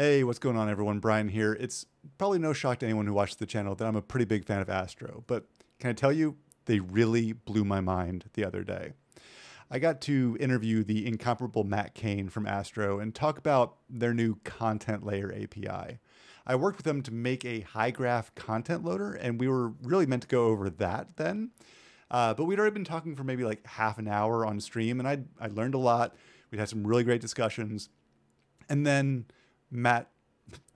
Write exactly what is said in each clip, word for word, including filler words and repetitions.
Hey, what's going on, everyone? Brian here. It's probably no shock to anyone who watches the channel that I'm a pretty big fan of Astro, but can I tell you, they really blew my mind the other day. I got to interview the incomparable Matt Kane from Astro and talk about their new Content Layer A P I. I worked with them to make a Hygraph content loader, and we were really meant to go over that then. Uh, but we'd already been talking for maybe like half an hour on stream, and I'd, I'd learned a lot. We'd had some really great discussions. And then Matt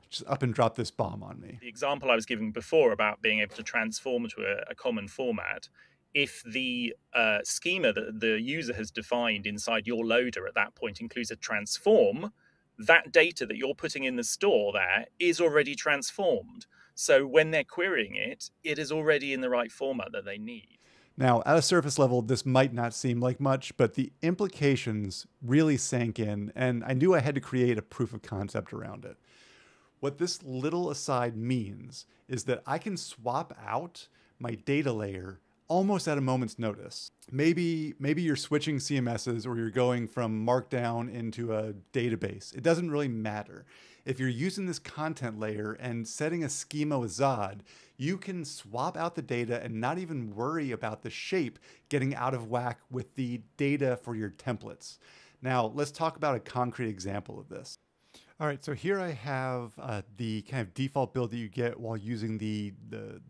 just up and dropped this bomb on me. The example I was giving before about being able to transform to a, a common format, if the uh, schema that the user has defined inside your loader at that point includes a transform, that data that you're putting in the store there is already transformed. So when they're querying it, it is already in the right format that they need. Now, at a surface level, this might not seem like much, but the implications really sank in, and I knew I had to create a proof of concept around it. What this little aside means is that I can swap out my data layer almost at a moment's notice. Maybe, maybe you're switching C M Ss or you're going from Markdown into a database. It doesn't really matter. If you're using this content layer and setting a schema with Zod, you can swap out the data and not even worry about the shape getting out of whack with the data for your templates. Now, let's talk about a concrete example of this. All right, so here I have uh, the kind of default build that you get while using the, the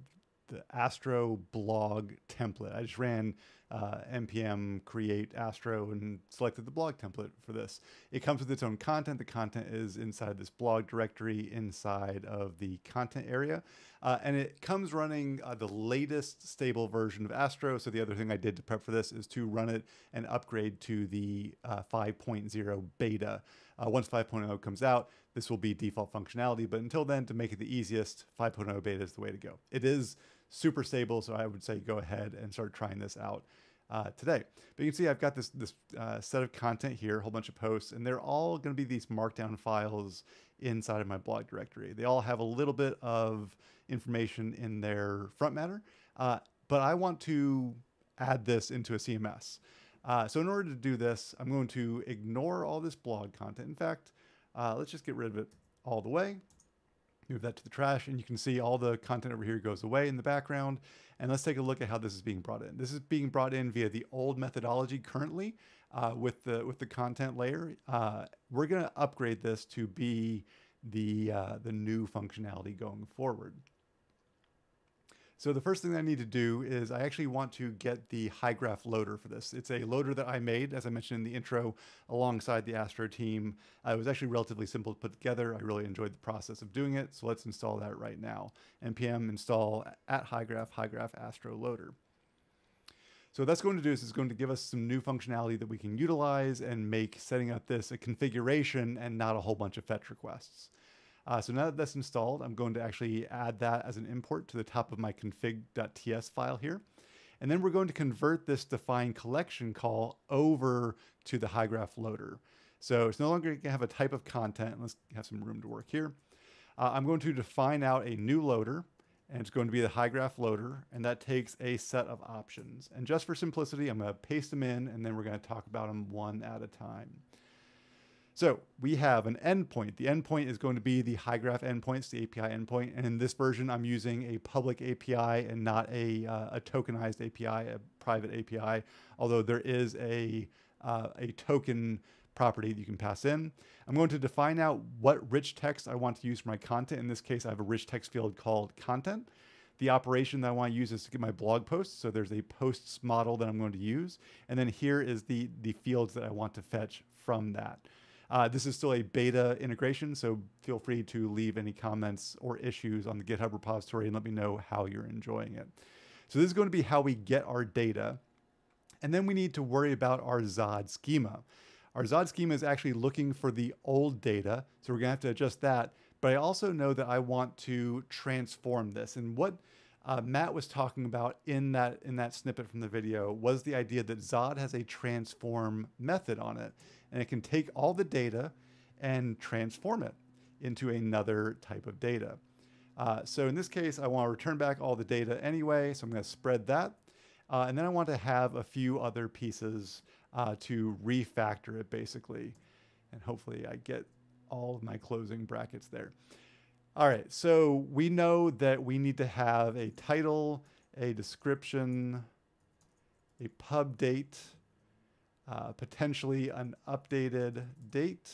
The Astro blog template. I just ran uh, npm create Astro and selected the blog template for this. It comes with its own content. The content is inside this blog directory inside of the content area. Uh, and it comes running uh, the latest stable version of Astro. So the other thing I did to prep for this is to run it and upgrade to the uh, five point oh beta. Uh, once five point oh comes out, this will be default functionality. But until then, to make it the easiest, five point oh beta is the way to go. It is super stable, so I would say go ahead and start trying this out uh, today. But you can see I've got this, this uh, set of content here, a whole bunch of posts, and they're all going to be these markdown files inside of my blog directory. They all have a little bit of information in their front matter, uh, but I want to add this into a C M S. Uh, so in order to do this, I'm going to ignore all this blog content. In fact, uh, let's just get rid of it all the way. Move that to the trash, and you can see all the content over here goes away in the background. And let's take a look at how this is being brought in. This is being brought in via the old methodology currently uh, with the with the content layer. Uh, we're going to upgrade this to be the uh, the new functionality going forward. So the first thing that I need to do is I actually want to get the Hygraph loader for this. It's a loader that I made, as I mentioned in the intro, alongside the Astro team. Uh, it was actually relatively simple to put together. I really enjoyed the process of doing it. So let's install that right now. N P M install at Hygraph, Hygraph Astro loader. So what that's going to do is it's going to give us some new functionality that we can utilize and make setting up this a configuration and not a whole bunch of fetch requests. Uh, so now that that's installed, I'm going to actually add that as an import to the top of my config.ts file here. And then we're going to convert this define collection call over to the Hygraph loader. So it's no longer going to have a type of content. Let's have some room to work here. Uh, I'm going to define out a new loader, and it's going to be the Hygraph loader, and that takes a set of options. And just for simplicity, I'm going to paste them in, and then we're going to talk about them one at a time. So we have an endpoint. The endpoint is going to be the Hygraph endpoints, the A P I endpoint. And in this version, I'm using a public A P I and not a, uh, a tokenized A P I, a private A P I, although there is a, uh, a token property that you can pass in. I'm going to define out what rich text I want to use for my content. In this case, I have a rich text field called content. The operation that I want to use is to get my blog posts. So there's a posts model that I'm going to use. And then here is the, the fields that I want to fetch from that. Uh, this is still a beta integration, so feel free to leave any comments or issues on the GitHub repository and let me know how you're enjoying it. So this is going to be how we get our data. And then we need to worry about our Zod schema. Our Zod schema is actually looking for the old data, so we're going to have to adjust that. But I also know that I want to transform this. And what uh, Matt was talking about in that, in that snippet from the video was the idea that Zod has a transform method on it. And it can take all the data and transform it into another type of data. Uh, so in this case, I want to return back all the data anyway, so I'm going to spread that. Uh, and then I want to have a few other pieces uh, to refactor it, basically. And hopefully I get all of my closing brackets there. All right, so we know that we need to have a title, a description, a pub date, uh, potentially an updated date,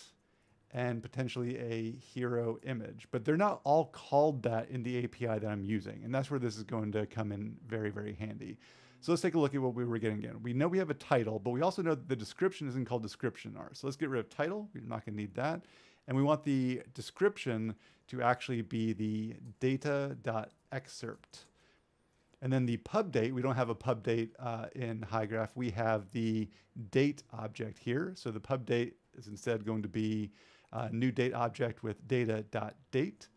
and potentially a hero image. But they're not all called that in the A P I that I'm using. And that's where this is going to come in very, very handy. So let's take a look at what we were getting in. We know we have a title, but we also know that the description isn't called description R. So let's get rid of title. We're not going to need that. And we want the description to actually be the data.excerpt. And then the pub date, we don't have a pub date uh, in Hygraph. We have the date object here. So the pub date is instead going to be a new date object with data.date.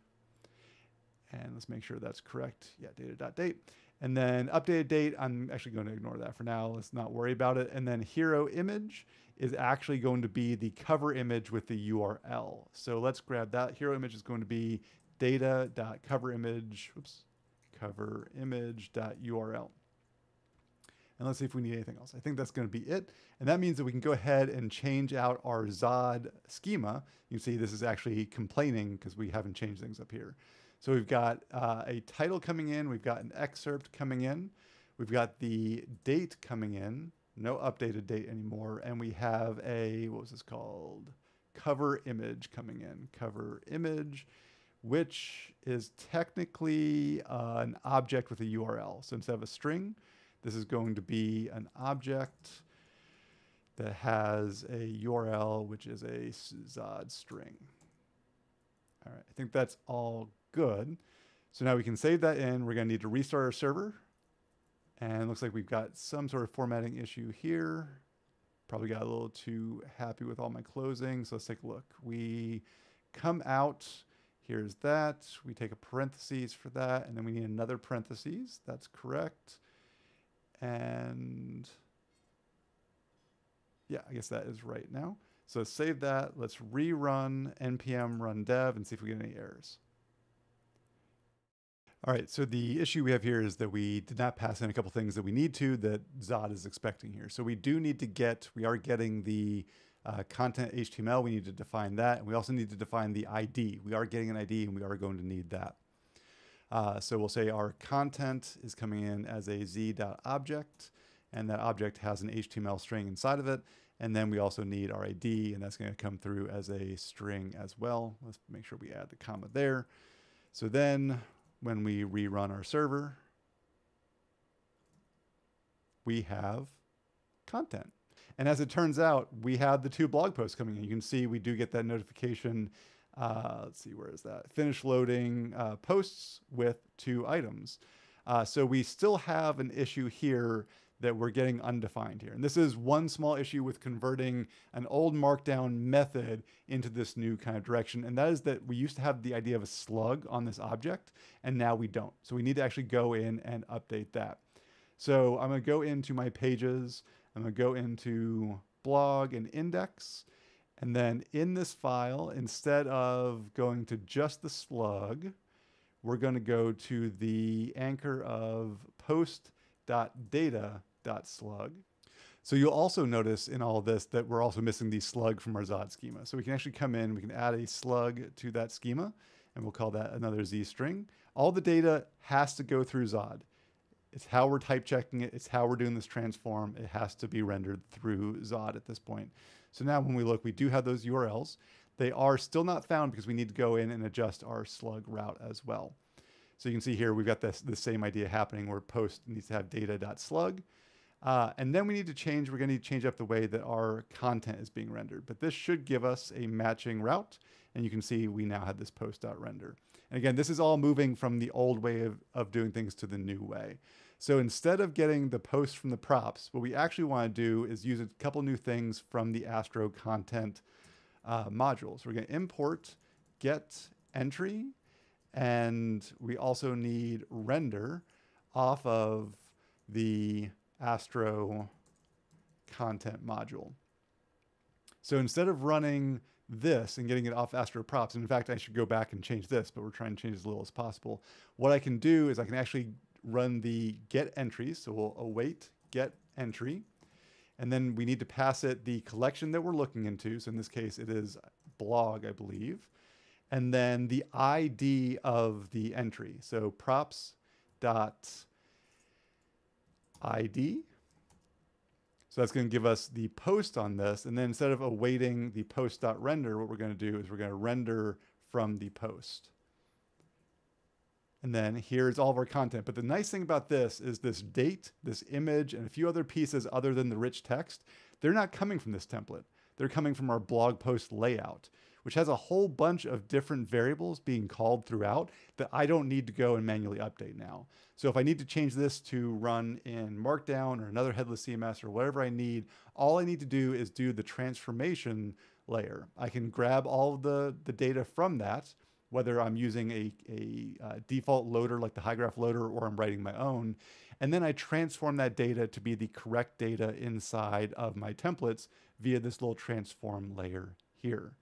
And let's make sure that's correct. Yeah, data.date. And then updated date, I'm actually going to ignore that for now. Let's not worry about it. And then hero image is actually going to be the cover image with the U R L. So let's grab that. Hero image is going to be data.coverimage, oops, coverimage.url. And let's see if we need anything else. I think that's going to be it. And that means that we can go ahead and change out our Zod schema. You can see this is actually complaining because we haven't changed things up here. So we've got uh, a title coming in, we've got an excerpt coming in, we've got the date coming in, no updated date anymore, and we have a, what was this called? Cover image coming in, cover image, which is technically uh, an object with a U R L. So instead of a string, this is going to be an object that has a U R L, which is a Zod string. All right, I think that's all good. So now we can save that in. We're going to need to restart our server. And it looks like we've got some sort of formatting issue here. Probably got a little too happy with all my closing. So let's take a look. We come out. Here's that. We take a parentheses for that. And then we need another parentheses. That's correct. And yeah, I guess that is right now. So save that. Let's rerun npm run dev and see if we get any errors. All right, so the issue we have here is that we did not pass in a couple things that we need to that Zod is expecting here. So we do need to get, we are getting the uh, content H T M L. We need to define that. And we also need to define the I D. We are getting an I D and we are going to need that. Uh, so we'll say our content is coming in as a z.object, and that object has an H T M L string inside of it. And then we also need our I D, and that's going to come through as a string as well. Let's make sure we add the comma there. So then when we rerun our server, we have content. And as it turns out, we have the two blog posts coming in. You can see we do get that notification. Uh, let's see, where is that? Finish loading uh, posts with two items. Uh, so we still have an issue here that we're getting undefined here. And this is one small issue with converting an old markdown method into this new kind of direction. And that is that we used to have the idea of a slug on this object, and now we don't. So we need to actually go in and update that. So I'm gonna go into my pages, I'm gonna go into blog and index, and then in this file, instead of going to just the slug, we're gonna go to the anchor of post.data dot slug. So you'll also notice in all this that we're also missing the slug from our Zod schema. So we can actually come in, we can add a slug to that schema, and we'll call that another Z string. All the data has to go through Zod. It's how we're type checking it. It's how we're doing this transform. It has to be rendered through Zod at this point. So now when we look, we do have those U R Ls. They are still not found because we need to go in and adjust our slug route as well. So you can see here, we've got this, the same idea happening where post needs to have data.slug. Uh, and then we need to change, we're gonna need to change up the way that our content is being rendered. But this should give us a matching route. And you can see we now have this post.render. And again, this is all moving from the old way of, of doing things to the new way. So instead of getting the post from the props, what we actually wanna do is use a couple new things from the Astro content uh, module. So we're gonna import get entry, and we also need render off of the Astro content module. So instead of running this and getting it off Astro props, and in fact, I should go back and change this, but we're trying to change as little as possible. What I can do is I can actually run the get entries. So we'll await get entry. And then we need to pass it the collection that we're looking into. So in this case, it is blog, I believe. And then the I D of the entry. So props.id. So that's going to give us the post on this. And then instead of awaiting the post.render, what we're going to do is we're going to render from the post. And then here's all of our content. But the nice thing about this is this date, this image, and a few other pieces other than the rich text, they're not coming from this template. They're coming from our blog post layout, which has a whole bunch of different variables being called throughout that I don't need to go and manually update now. So if I need to change this to run in Markdown or another headless C M S or whatever I need, all I need to do is do the transformation layer. I can grab all the, the data from that, whether I'm using a, a uh, default loader like the Hygraph loader or I'm writing my own. And then I transform that data to be the correct data inside of my templates via this little transform layer here.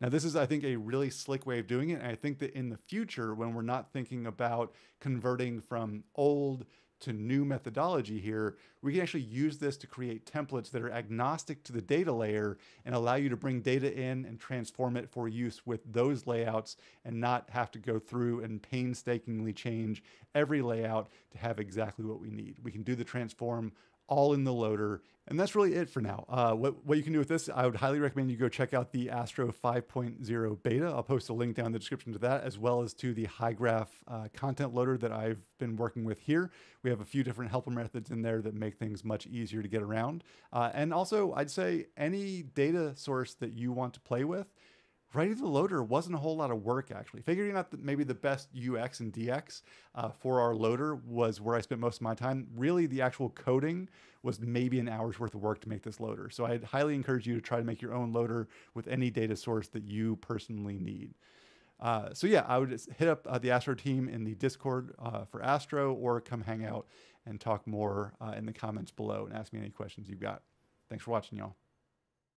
Now this is, I think, a really slick way of doing it. And I think that in the future, when we're not thinking about converting from old to new methodology here, we can actually use this to create templates that are agnostic to the data layer and allow you to bring data in and transform it for use with those layouts and not have to go through and painstakingly change every layout to have exactly what we need. We can do the transform all in the loader. And that's really it for now. Uh, what, what you can do with this, I would highly recommend you go check out the Astro five point oh beta. I'll post a link down in the description to that, as well as to the Hygraph uh, content loader that I've been working with here. We have a few different helper methods in there that make things much easier to get around. Uh, and also, I'd say any data source that you want to play with, writing the loader wasn't a whole lot of work, actually. Figuring out that maybe the best U X and D X uh, for our loader was where I spent most of my time. Really, the actual coding was maybe an hour's worth of work to make this loader. So I'd highly encourage you to try to make your own loader with any data source that you personally need. Uh, so yeah, I would just hit up uh, the Astro team in the Discord uh, for Astro, or come hang out and talk more uh, in the comments below and ask me any questions you've got. Thanks for watching, y'all.